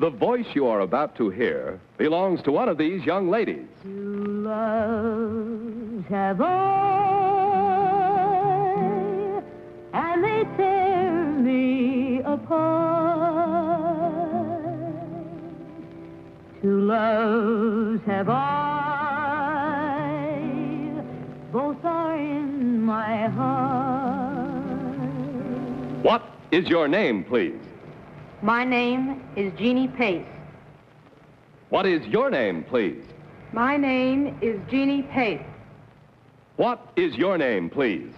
The voice you are about to hear belongs to one of these young ladies. Two loves have I, and they tear me apart. Two loves have I, both are in my heart. What is your name, please? My name is Jeannie Pace. What is your name, please? My name is Jeannie Pace. What is your name, please?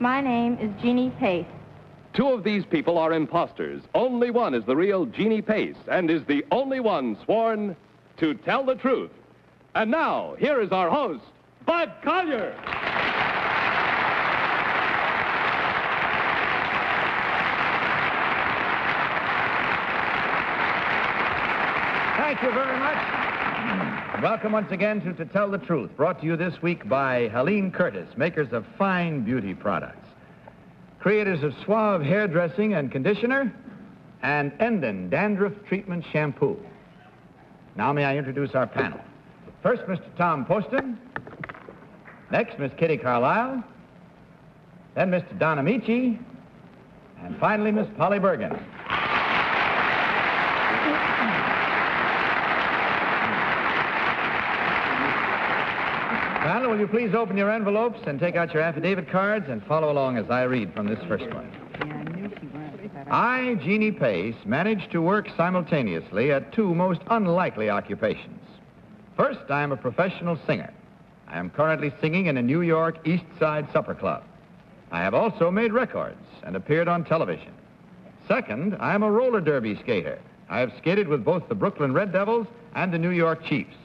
My name is Jeannie Pace. Two of these people are imposters. Only one is the real Jeannie Pace and is the only one sworn to tell the truth. And now, here is our host, Bud Collyer. Thank you very much. Welcome once again to Tell the Truth, brought to you this week by Helene Curtis, makers of fine beauty products. Creators of Suave hairdressing and conditioner and Enden dandruff treatment shampoo. Now may I introduce our panel. First, Mr. Tom Poston. Next, Miss Kitty Carlisle. Then, Mr. Don Ameche. And finally, Miss Polly Bergen. Panel, will you please open your envelopes and take out your affidavit cards and follow along as I read from this first one. I, Jeannie Pace, managed to work simultaneously at two most unlikely occupations. First, I am a professional singer. I am currently singing in a New York East Side supper club. I have also made records and appeared on television. Second, I am a roller derby skater. I have skated with both the Brooklyn Red Devils and the New York Chiefs.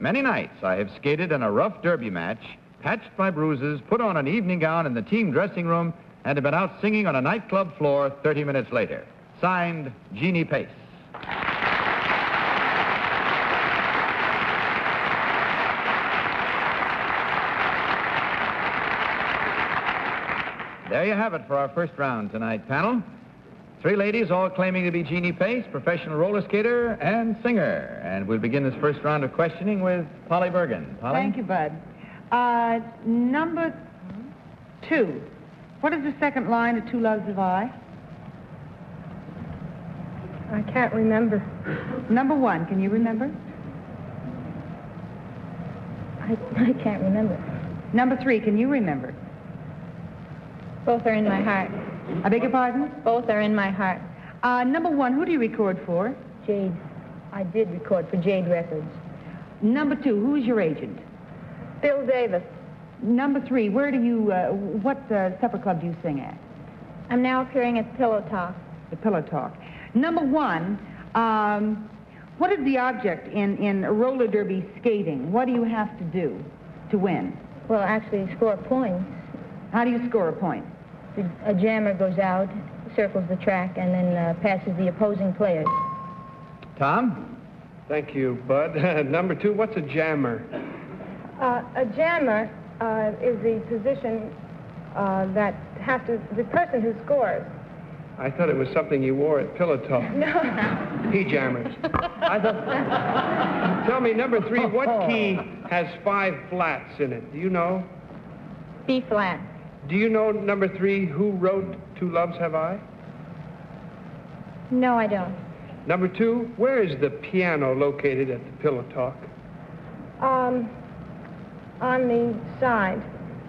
Many nights I have skated in a rough derby match, patched my bruises, put on an evening gown in the team dressing room, and have been out singing on a nightclub floor 30 minutes later. Signed, Jeannie Pace. There you have it for our first round tonight, panel. Three ladies, all claiming to be Jeannie Pace, professional roller skater and singer. And we'll begin this first round of questioning with Polly Bergen. Polly? Thank you, Bud. Number two. What is the second line of Two Loves Have I? I can't remember. Number one, can you remember? I can't remember. Number three, can you remember? Both are in my heart. I beg your pardon? Both are in my heart. Number one, who do you record for? Jade. I did record for Jade Records. Number two, who's your agent? Bill Davis. Number three, where do you, what supper club do you sing at? I'm now appearing at Pillow Talk. The Pillow Talk. Number one, what is the object in roller derby skating? What do you have to do to win? Well, actually, score points. How do you score a point? A jammer goes out, circles the track, and then passes the opposing players. Tom? Thank you, Bud. Number two, what's a jammer? A jammer is the position that has to... the person who scores. I thought it was something you wore at Pillow Talk. No. Key jammers. I thought... Tell me, number three, what key has five flats in it? Do you know? B-flat. Do you know, number three, who wrote Two Loves Have I? No, I don't. Number two, where is the piano located at the Pillow Talk? On the side,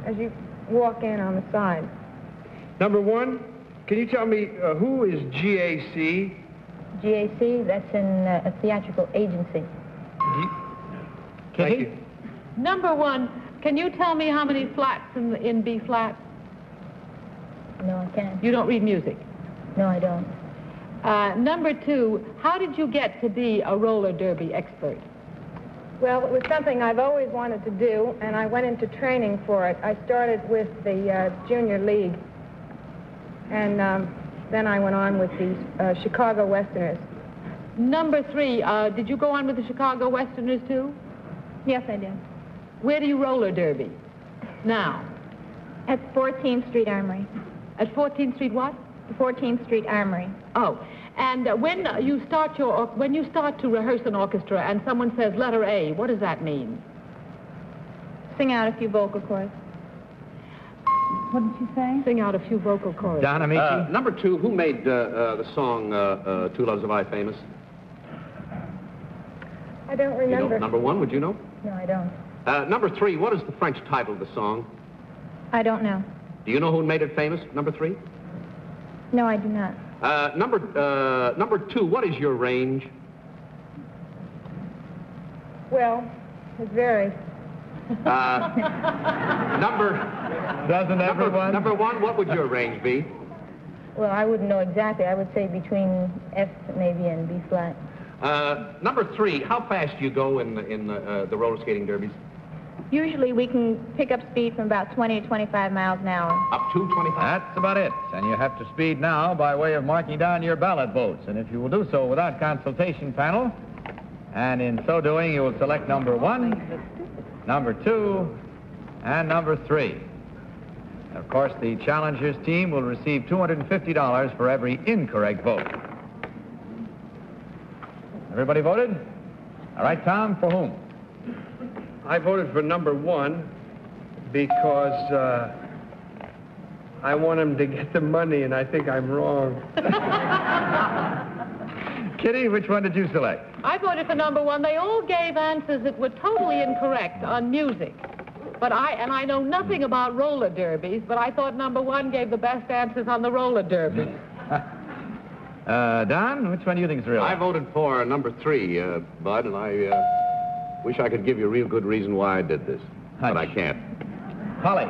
as you walk in on the side. Number one, can you tell me who is G.A.C.? G.A.C., that's in a theatrical agency. Thank you. Number one, can you tell me how many flats in B-flat? No, I can't. You don't read music? No, I don't. Number two, how did you get to be a roller derby expert? Well, it was something I've always wanted to do, and I went into training for it. I started with the Junior League, and then I went on with the Chicago Westerners. Number three, did you go on with the Chicago Westerners, too? Yes, I did. Where do you roller derby now? At 14th Street Armory. At 14th Street what? The 14th Street Armory. Oh, And when you start to rehearse an orchestra and someone says letter A, what does that mean? Sing out a few vocal chords. What did you say? Sing out a few vocal chords. Don Ameche. Number two, who made the song Two Loves Have I famous? I don't remember. You know, number one, would you know? No, I don't. Number three, what is the French title of the song? I don't know. Do you know who made it famous, number three? No, I do not. Number two, what is your range? Well, it varies. Number one, what would your range be? Well, I wouldn't know exactly. I would say between F maybe and B flat. Number three, how fast do you go in the roller skating derbies? Usually we can pick up speed from about 20 to 25 miles an hour. Up to 25? That's about it. And you have to speed now by way of marking down your ballot votes. And if you will do so without consultation panel, and in so doing you will select number one, number two, and number three. Of course, the challengers team will receive $250 for every incorrect vote. Everybody voted? All right, Tom, for whom? I voted for number one because I want him to get the money, and I think I'm wrong. Kitty, which one did you select? I voted for number one. They all gave answers that were totally incorrect on music. But I know nothing about roller derbies, but I thought number one gave the best answers on the roller derby. Don, which one do you think is real? I voted for number three, Bud, and I... wish I could give you a real good reason why I did this, but I can't. Polly.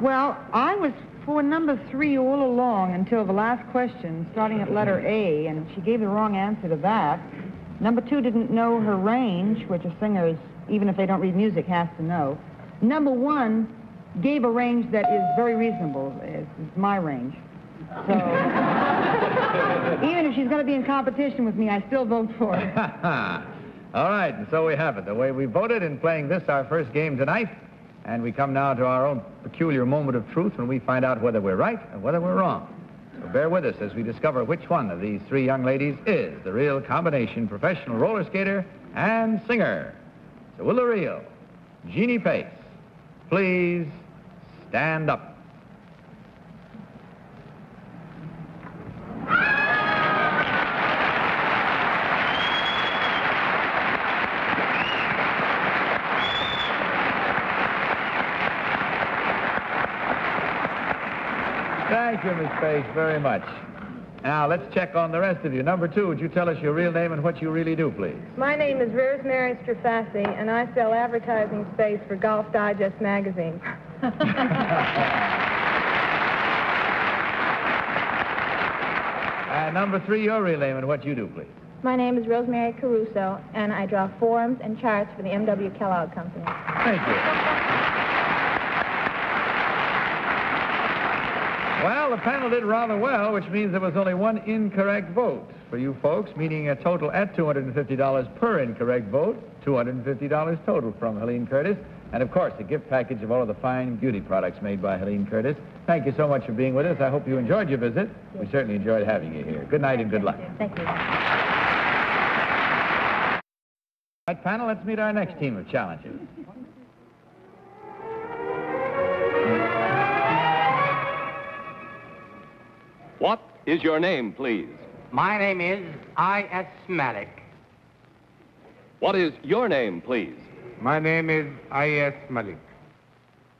Well, I was for number three all along until the last question, starting at letter A, and she gave the wrong answer to that. Number two didn't know her range, which a singer, even if they don't read music, has to know. Number one gave a range that is very reasonable. It's my range. So, even if she's going to be in competition with me, I still vote for her. All right, and so we have it, the way we voted in playing this, our first game tonight. And we come now to our own peculiar moment of truth when we find out whether we're right and whether we're wrong. So bear with us as we discover which one of these three young ladies is the real combination professional roller skater and singer. So will the real Jeannie Pace please stand up? Thank you, Miss Pace, very much. Now, let's check on the rest of you. Number two, would you tell us your real name and what you really do, please? My name is Rosemary Strafasi, and I sell advertising space for Golf Digest magazine. And number three, your real name and what you do, please. My name is Rosemary Caruso, and I draw forms and charts for the M.W. Kellogg Company. Thank you. Well, the panel did rather well, which means there was only one incorrect vote for you folks, meaning a total at $250 per incorrect vote, $250 total from Helene Curtis, and, of course, a gift package of all of the fine beauty products made by Helene Curtis. Thank you so much for being with us. I hope you enjoyed your visit. We certainly enjoyed having you here. Good night and good luck. Thank you. All right, panel, let's meet our next team of challengers. What is your name, please? My name is I.S. Malik. What is your name, please? My name is I.S. Malik.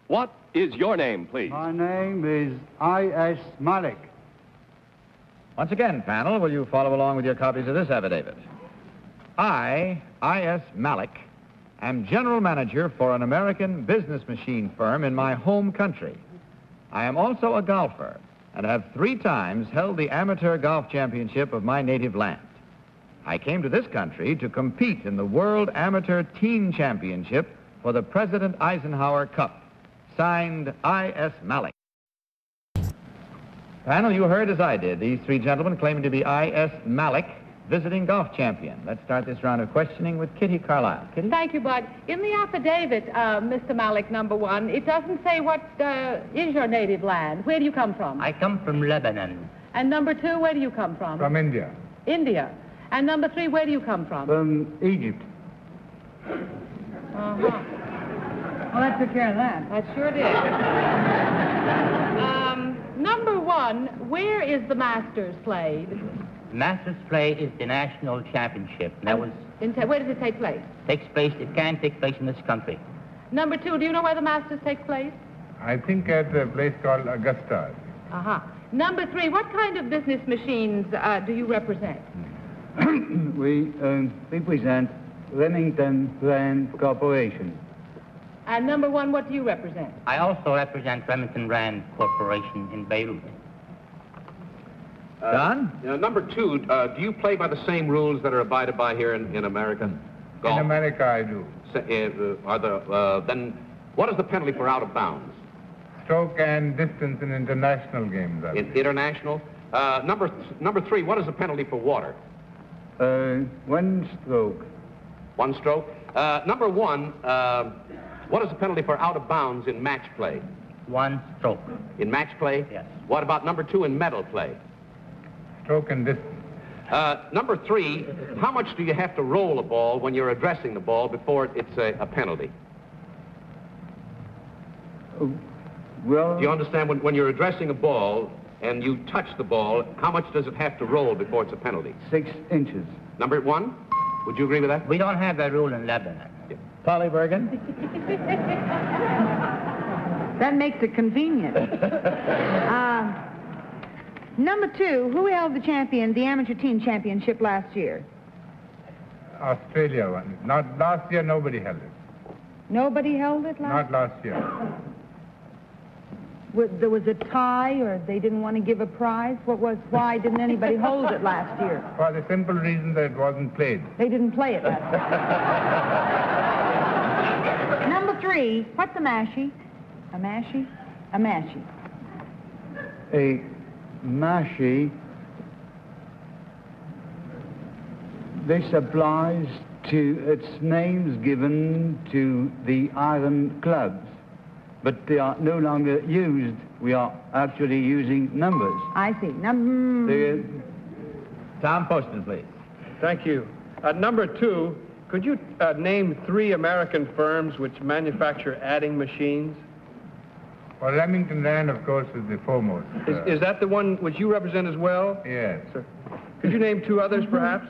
What is your name, please? My name is I.S. Malik. Once again, panel, will you follow along with your copies of this affidavit? I, I.S. Malik, am general manager for an American business machine firm in my home country. I am also a golfer, and have 3 times held the amateur golf championship of my native land. I came to this country to compete in the World Amateur Teen Championship for the President Eisenhower Cup. Signed, I.S. Malik. Panel, you heard as I did these three gentlemen claiming to be I.S. Malik, visiting golf champion. Let's start this round of questioning with Kitty Carlisle. Kitty? Thank you, Bud. In the affidavit, Mr. Malik, number one, it doesn't say what is your native land. Where do you come from? I come from Lebanon. And number two, where do you come from? From India. India. And number three, where do you come from? From Egypt. Uh-huh. Well, that took care of that. That sure did. Number one, where is the Masters played? Masters play is the national championship. That was. Where does it take place? Takes place. It can take place in this country. Number two, do you know where the Masters takes place? I think at a place called Augusta. Uh-huh. Number three, what kind of business machines do you represent? We represent Remington Rand Corporation. And number one, what do you represent? I also represent Remington Rand Corporation in Beirut. Don? Number two, do you play by the same rules that are abided by here in America? Golf. In America, I do. So, then what is the penalty for out of bounds? Stroke and distance in international games. International? Number three, what is the penalty for water? One stroke. One stroke? Number one, what is the penalty for out of bounds in match play? One stroke. In match play? Yes. What about number two in medal play? Stroke and distance. Number three, how much do you have to roll a ball when you're addressing the ball before it's a penalty? Well... Do you understand when you're addressing a ball and you touch the ball, how much does it have to roll before it's a penalty? 6 inches. Number one, would you agree with that? We don't have that rule in Lebanon. Yeah. Polly Bergen? That makes it convenient. Number two, who held the amateur team championship last year? Australia won. Not last year, nobody held it. Nobody held it last year? Not last year. There was a tie, or they didn't want to give a prize? Why didn't anybody hold it last year? For the simple reason that it wasn't played. They didn't play it last year. Number three, what's a mashie? A mashie? A mashie. A mashie... This applies to its names given to the iron clubs. But they are no longer used. We are actually using numbers. I see. Tom Poston, please. Thank you. Number two, could you name three American firms which manufacture adding machines? Well, Remington Rand, of course, is the foremost. Is that the one which you represent as well? Yes. Sir. Could you name two others, perhaps?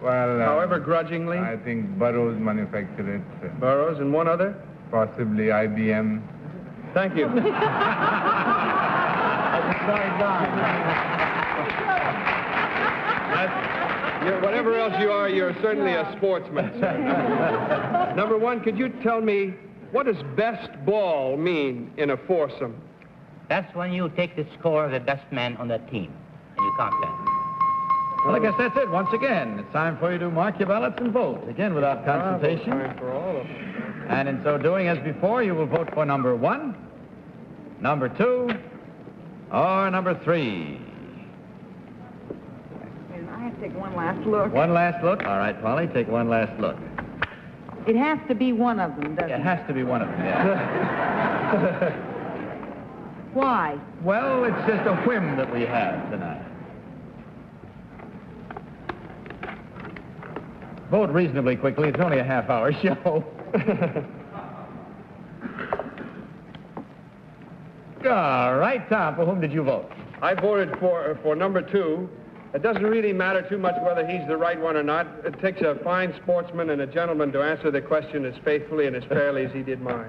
Well... However grudgingly? I think Burroughs manufactured it. Burroughs and one other? Possibly IBM. Thank you. Whatever else you are, you're certainly a sportsman. Number one, could you tell me, what does best ball mean in a foursome? That's when you take the score of the best man on the team, and you count that. Well, I guess that's it once again. It's time for you to mark your ballots and vote, again without consultation. Time for all of them. And in so doing, as before, you will vote for number one, number two, or number three. Wait a minute, I have to take one last look. One last look? All right, Polly, take one last look. It has to be one of them, doesn't it? It has to be one of them, yeah. Why? Well, it's just a whim that we have tonight. Vote reasonably quickly. It's only a half-hour show. All right, Tom, for whom did you vote? I voted for number two. It doesn't really matter too much whether he's the right one or not. It takes a fine sportsman and a gentleman to answer the question as faithfully and as fairly as he did mine.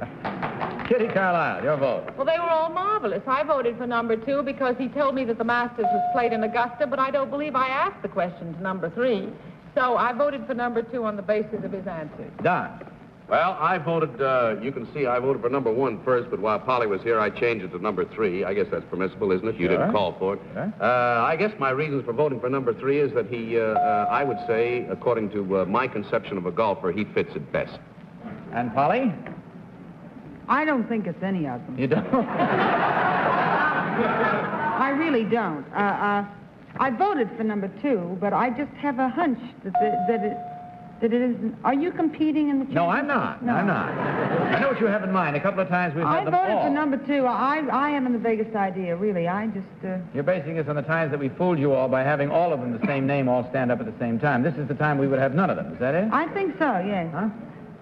Kitty Carlisle, your vote. Well, they were all marvelous. I voted for number two because he told me that the Masters was played in Augusta, but I don't believe I asked the question to number three. So I voted for number two on the basis of his answer. Don? Well, I voted, you can see I voted for number one first, but while Polly was here, I changed it to number three. I guess that's permissible, isn't it? You didn't call for it. Sure. I guess my reasons for voting for number three is that he, I would say, according to my conception of a golfer, he fits it best. And Polly? I don't think it's any of them. You don't? I really don't. I voted for number two, but I just have a hunch that that it isn't. Are you competing in the championship? No, I'm not. No. I'm not. I know what you have in mind. A couple of times we've had them all. I voted for number 2. I haven't the biggest idea, really. I just... You're basing this on the times that we fooled you all by having all of them the same name all stand up at the same time. This is the time we would have none of them. Is that it? I think so, yes. Huh?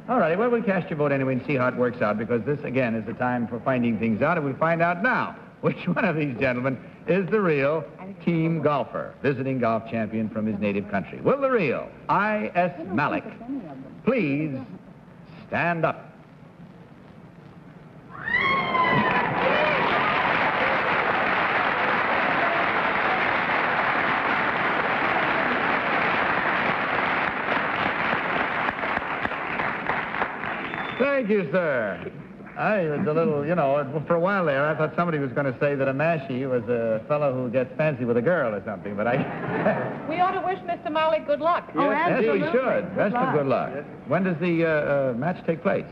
All righty. Well, we'll cast your vote anyway and see how it works out, because this, again, is the time for finding things out, and we'll find out now which one of these gentlemen is the real team golfer, visiting golf champion from his native country. Will the real I.S. Malik please stand up? Thank you, sir. I was a little, you know, for a while there, I thought somebody was going to say that Ameche was a fellow who gets fancy with a girl or something, but I... We ought to wish Mr. Malik good luck. Oh, yes, absolutely. Yes, we should. Best of good luck. Yes. When does the match take place?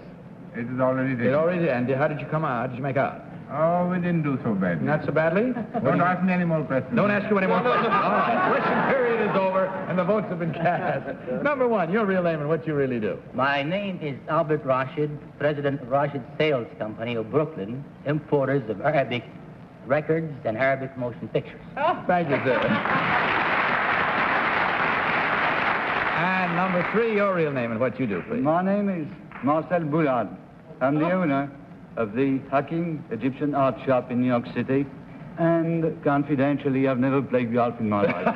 It is already there. It already, and how did you come out? How did you make out? Oh, we didn't do so badly. Not so badly? Don't ask me any more questions. Don't ask you any more questions. All right, question period is over, and the votes have been cast. Number 1, your real name and what you really do. My name is Albert Rashid, president of Rashid Sales Company of Brooklyn, importers of Arabic records and Arabic motion pictures. Oh. Thank you, sir. And number 3, your real name and what you do, please. My name is Marcel Boulard. I'm the owner of the Hacking Egyptian Art Shop in New York City, and confidentially, I've never played golf in my life.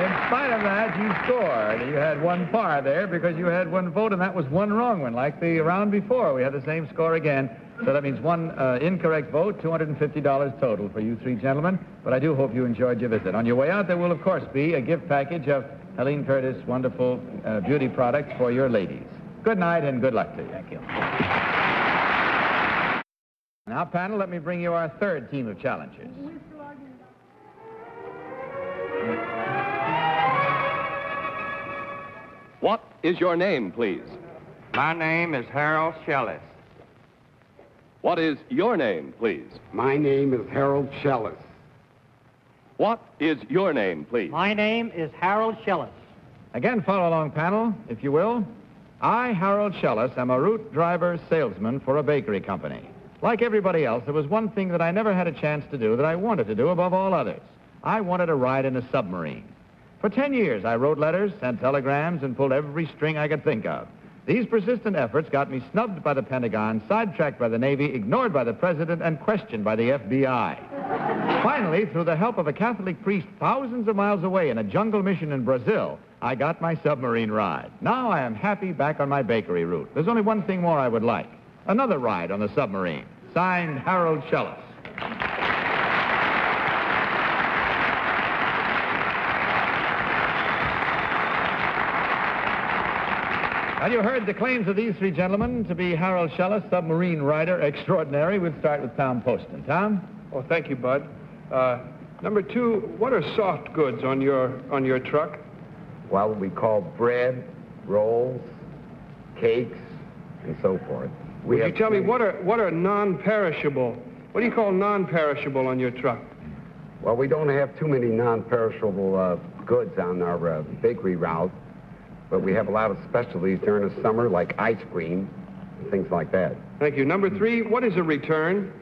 In spite of that, you scored. You had one par there because you had one vote, and that was one wrong one. Like the round before, we had the same score again. So that means one incorrect vote, $250 total for you three gentlemen. But I do hope you enjoyed your visit. On your way out, there will, of course, be a gift package of Helene Curtis wonderful beauty products for your ladies. Good night and good luck to you. Thank you. Now, panel, let me bring you our third team of challengers. What is your name, please? My name is Harold Shellis. What is your name, please? My name is Harold Shellis. What is your name, please? My name is Harold Shellis. Again, follow along, panel, if you will. I, Harold Shellis, am a route driver salesman for a bakery company. Like everybody else, there was one thing that I never had a chance to do that I wanted to do above all others. I wanted to ride in a submarine. For 10 years, I wrote letters, sent telegrams, and pulled every string I could think of. These persistent efforts got me snubbed by the Pentagon, sidetracked by the Navy, ignored by the President, and questioned by the FBI. Finally, through the help of a Catholic priest thousands of miles away in a jungle mission in Brazil, I got my submarine ride. Now I am happy back on my bakery route. There's only one thing more I would like. Another ride on the submarine. Signed, Harold Shellis. Well, you heard the claims of these three gentlemen to be Harold Shellis, submarine rider extraordinary. We'll start with Tom Poston. Tom? Oh, thank you, Bud. Number 2, what are soft goods on your truck? Well, we call bread, rolls, cakes, and so forth. Would you tell me what are non-perishable? What do you call non-perishable on your truck? Well, we don't have too many non-perishable goods on our bakery route. But we have a lot of specialties during the summer, like ice cream, and things like that. Thank you. Number 3, what is a return?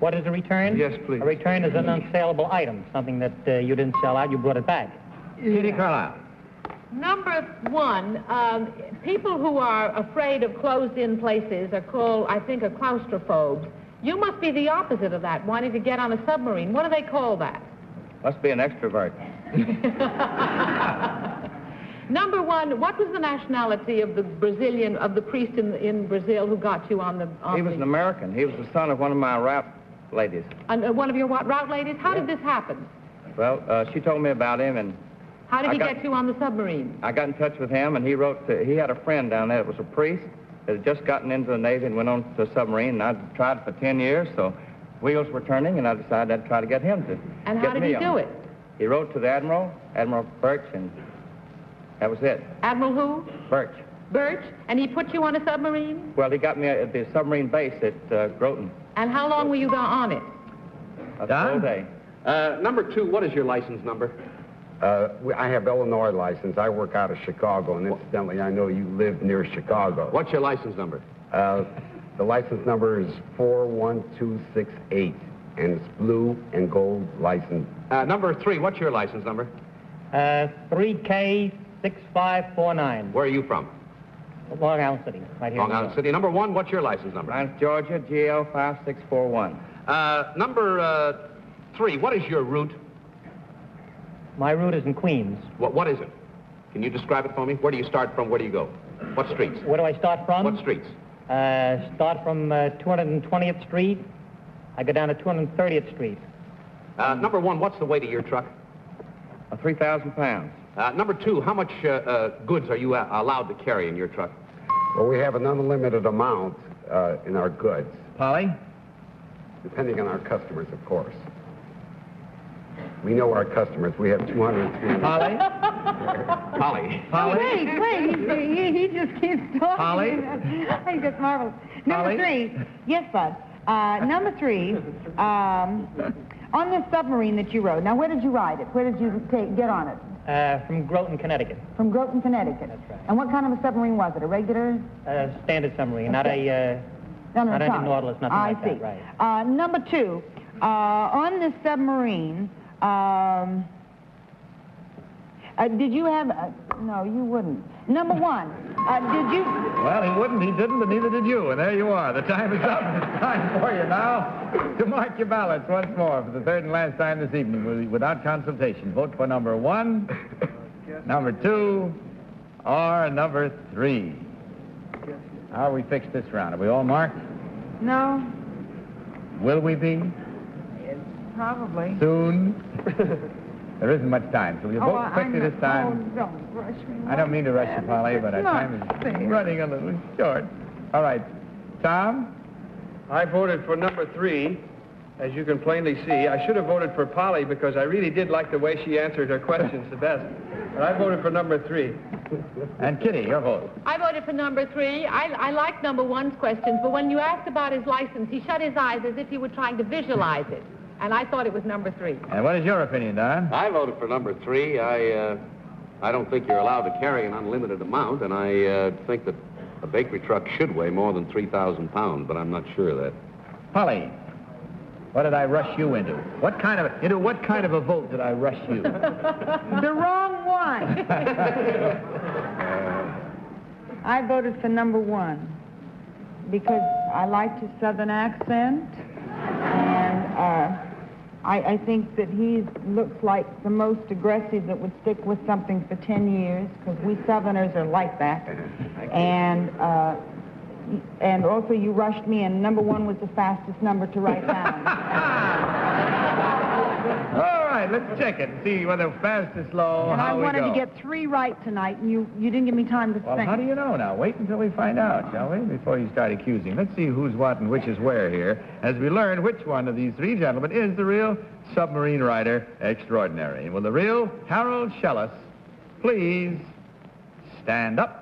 What is a return? Yes, please. A return is an unsaleable item, something that you didn't sell out, you brought it back. Yeah. Kitty Carlisle. Number 1, people who are afraid of closed-in places are called, I think, claustrophobes. You must be the opposite of that, wanting to get on a submarine. What do they call that? Must be an extrovert. Number 1, what was the nationality of the Brazilian, of the priest in Brazil who got you on the... He was an American. He was the son of one of my route ladies. And, one of your what, route ladies? How did this happen? Well, she told me about him and... How did he get you on the submarine? I got in touch with him and he wrote to... He had a friend down there that was a priest that had just gotten into the Navy and went on to a submarine, and I'd tried for 10 years, so wheels were turning, and I decided I'd try to get him to... And how did he do it? He wrote to the Admiral, Admiral Birch, and... That was it. Admiral who? Birch. Birch? And he put you on a submarine? Well, he got me at the submarine base at Groton. And how long were you on it? A full day. Number 2, what is your license number? I have Illinois license. I work out of Chicago, and incidentally, I know you live near Chicago. What's your license number? The license number is 41268, and it's blue and gold license. Number 3, what's your license number? 3K6549. Where are you from? Long Island City, right here. Long Island City. Number 1, what's your license number? Lawrence, Georgia, GL5641. Number 3, what is your route? My route is in Queens. What is it? Can you describe it for me? Where do you start from? Where do you go? What streets? Where do I start from? What streets? Start from 220th Street. I go down to 230th Street. Number 1, what's the weight of your truck? 3,000 pounds. Number 2, how much goods are you allowed to carry in your truck? Well, we have an unlimited amount in our goods. Polly? Depending on our customers, of course. We know our customers. We have 200. Polly? Polly. Polly? Wait, wait. He just keeps talking. Polly? I just marvel. Number 3. Yes, Bud. Number 3, on the submarine that you rode. Now, where did you ride it? Where did you get on it? From Groton, Connecticut. From Groton, Connecticut. That's right. And what kind of a submarine was it? A regular? Standard submarine. Okay. Not a... not a Nautilus, nothing like that. I see. Right. Number 2, on the submarine... did you have... no, you wouldn't. Number 1, did you... Well, he wouldn't, he didn't, but neither did you. And there you are. The time is up. It's time for you now to mark your ballots once more for the third and last time this evening. Without consultation, vote for number 1, number 2, or number 3. How are we fixed this round? Are we all marked? No. Will we be? Probably. Soon? There isn't much time, so will you vote quickly this time? Oh, don't rush me. I don't mean to rush you, Polly, but our time is running a little short. All right. Tom? I voted for number 3, as you can plainly see. I should have voted for Polly because I really did like the way she answered her questions the best. But I voted for number 3. And Kitty, your vote. I voted for number 3. I liked number 1's questions, but when you asked about his license, he shut his eyes as if he were trying to visualize it. And I thought it was number 3. And what is your opinion, Don? I voted for number 3. I don't think you're allowed to carry an unlimited amount, and I think that a bakery truck should weigh more than 3,000 pounds, but I'm not sure of that. Polly, what did I rush you into? What kind of a vote did I rush you? The wrong one. I voted for number 1 because I liked his southern accent. I think that he looks like the most aggressive that would stick with something for 10 years, because we Southerners are like that. And also you rushed me, and number 1 was the fastest number to write down. All right, let's check it and see whether fast or slow, and how we go. I wanted to get 3 right tonight, and you didn't give me time to think. Well, how do you know now? Wait until we find out, shall we, before you start accusing. Let's see who's what and which is where here, as we learn which one of these 3 gentlemen is the real submarine rider extraordinary. Will the real Harold Shellis please stand up?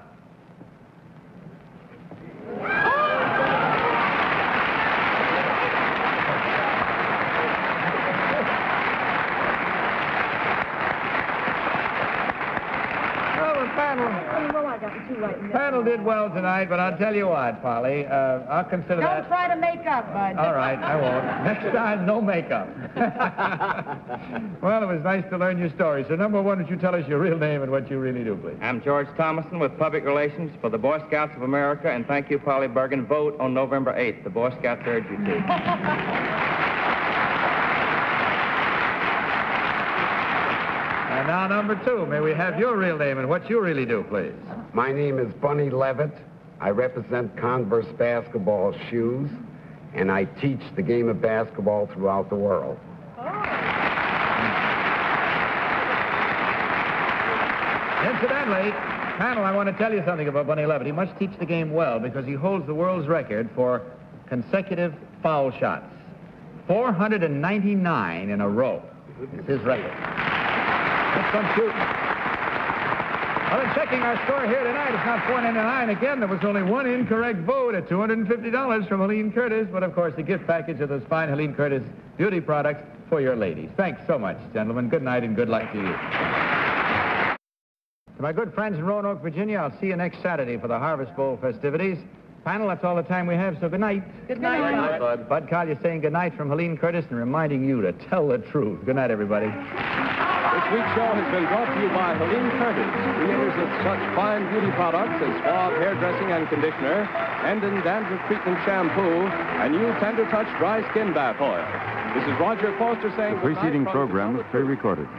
The panel did well tonight, but I'll tell you what, Polly, I'll consider that... Don't try to make up, Bud. All right, I won't. Next time, no makeup. Well, it was nice to learn your story. So, number 1, would you tell us your real name and what you really do, please? I'm George Thomason with Public Relations for the Boy Scouts of America, and thank you, Polly Bergen. Vote on November 8th. The Boy Scouts urge you to. And now, number 2, may we have your real name and what you really do, please? My name is Bunny Levitt. I represent Converse basketball shoes, and I teach the game of basketball throughout the world. Oh. Incidentally, panel, I want to tell you something about Bunny Levitt. He must teach the game well because he holds the world's record for consecutive foul shots. 499 in a row is his record. Some shooting. Well, in checking our score here tonight, it's not 499. Again, there was only one incorrect vote at $250 from Helene Curtis. But, of course, the gift package of those fine Helene Curtis beauty products for your ladies. Thanks so much, gentlemen. Good night and good luck to you. To my good friends in Roanoke, Virginia, I'll see you next Saturday for the Harvest Bowl festivities. Panel, that's all the time we have, so good night. Good night. Good night, Bud. Bud Collyer saying good night from Helene Curtis and reminding you to tell the truth. Good night, everybody. This week's show has been brought to you by Helene Curtis, creators of such fine beauty products as Suave hairdressing and conditioner, Enden dandruff treatment shampoo, and new Tender Touch dry skin bath oil. This is Roger Foster saying the preceding program was pre-recorded.